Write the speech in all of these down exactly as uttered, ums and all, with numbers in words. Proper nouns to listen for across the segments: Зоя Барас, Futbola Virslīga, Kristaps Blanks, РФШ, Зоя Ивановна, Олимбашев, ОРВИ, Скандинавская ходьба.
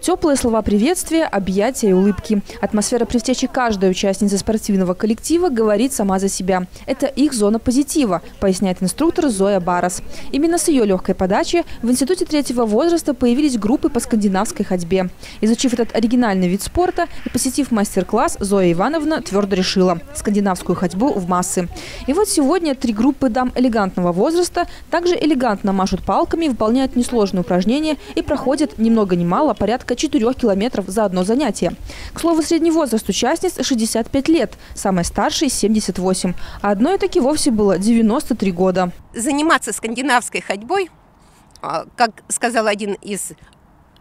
Теплые слова приветствия, объятия и улыбки. Атмосфера при встрече каждой участницы спортивного коллектива говорит сама за себя. Это их зона позитива, поясняет инструктор Зоя Барас. Именно с ее легкой подачи в институте третьего возраста появились группы по скандинавской ходьбе. Изучив этот оригинальный вид спорта и посетив мастер-класс, Зоя Ивановна твердо решила – скандинавскую ходьбу в массы. И вот сегодня три группы дам элегантного возраста также элегантно машут палками, выполняют несложные упражнения и проходят ни много ни мало порядка четырех километров за одно занятие. К слову, средний возраст участниц шестьдесят пять лет, самой старшей семьдесят восемь, а одной таки вовсе было девяносто три года. Заниматься скандинавской ходьбой, как сказал один из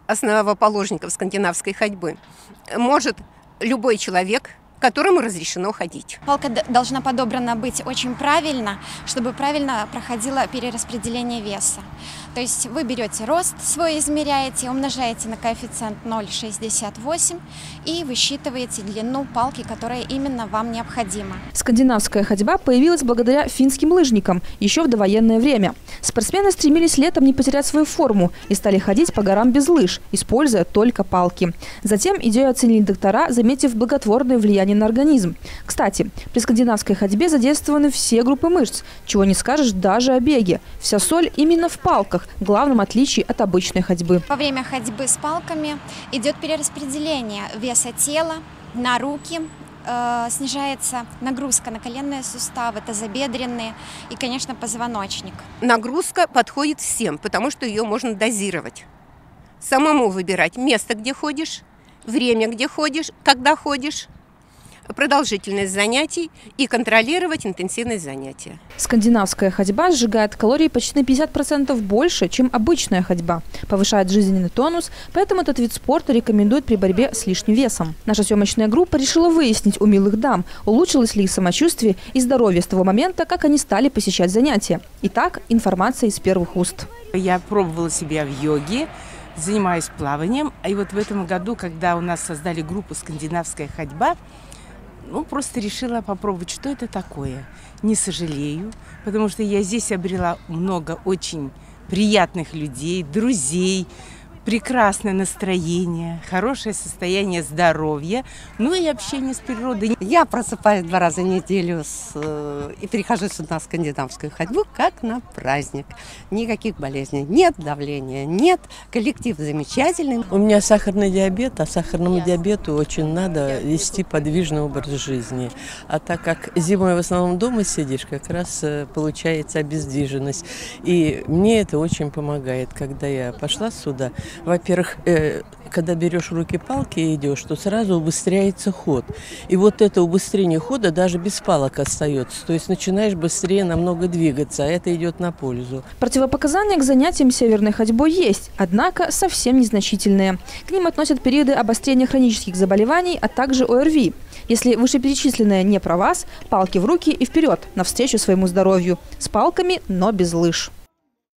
основоположников скандинавской ходьбы, может любой человек, которому разрешено ходить. Палка должна подобрана быть очень правильно, чтобы правильно проходило перераспределение веса. То есть вы берете рост свой, измеряете, умножаете на коэффициент ноль целых шестьдесят восемь сотых и высчитываете длину палки, которая именно вам необходима. Скандинавская ходьба появилась благодаря финским лыжникам еще в довоенное время. Спортсмены стремились летом не потерять свою форму и стали ходить по горам без лыж, используя только палки. Затем идею оценили доктора, заметив благотворное влияние на организм. Кстати, при скандинавской ходьбе задействованы все группы мышц, чего не скажешь даже о беге. Вся соль именно в палках, главном отличии от обычной ходьбы. Во время ходьбы с палками идет перераспределение веса тела на руки, э, снижается нагрузка на коленные суставы, тазобедренные и, конечно, позвоночник. Нагрузка подходит всем, потому что ее можно дозировать. Самому выбирать место, где ходишь, время, где ходишь, когда ходишь, продолжительность занятий и контролировать интенсивность занятия. Скандинавская ходьба сжигает калории почти на пятьдесят процентов больше, чем обычная ходьба, повышает жизненный тонус, поэтому этот вид спорта рекомендуют при борьбе с лишним весом. Наша съемочная группа решила выяснить у милых дам, улучшилось ли их самочувствие и здоровье с того момента, как они стали посещать занятия. Итак, информация из первых уст. Я пробовала себя в йоге, занимаюсь плаванием, и вот в этом году, когда у нас создали группу «Скандинавская ходьба», ну, просто решила попробовать, что это такое. Не сожалею, потому что я здесь обрела много очень приятных людей, друзей, прекрасное настроение, хорошее состояние здоровья, ну и общение с природой. Я просыпаюсь два раза в неделю с, и перехожу сюда на скандинавскую ходьбу, как на праздник. Никаких болезней нет, давления нет, коллектив замечательный. У меня сахарный диабет, а сахарному диабету очень надо вести подвижный образ жизни. А так как зимой в основном дома сидишь, как раз получается обездвиженность. И мне это очень помогает, когда я пошла сюда. Во-первых, э, когда берешь в руки палки и идешь, то сразу убыстряется ход. И вот это убыстрение хода даже без палок остается. То есть начинаешь быстрее намного двигаться, а это идет на пользу. Противопоказания к занятиям северной ходьбой есть, однако совсем незначительные. К ним относят периоды обострения хронических заболеваний, а также ОРВИ. Если вышеперечисленное не про вас, палки в руки и вперед, навстречу своему здоровью. С палками, но без лыж.